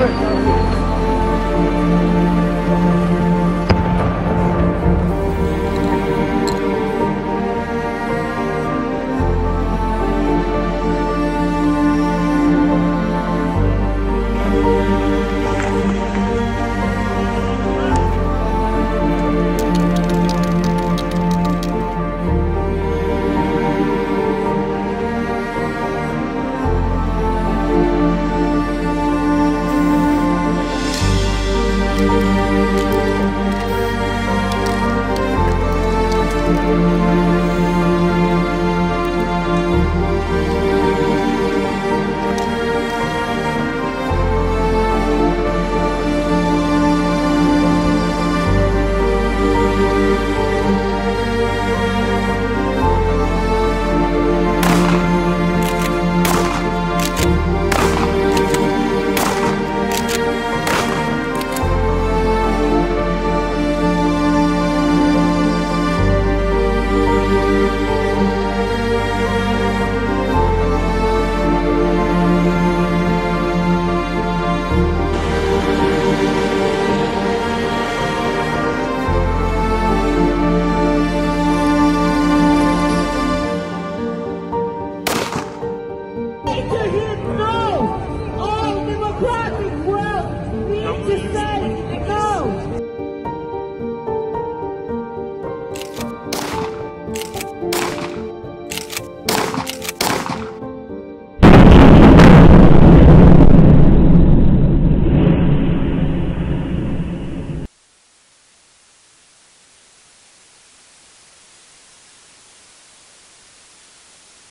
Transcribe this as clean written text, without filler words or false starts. Right, good.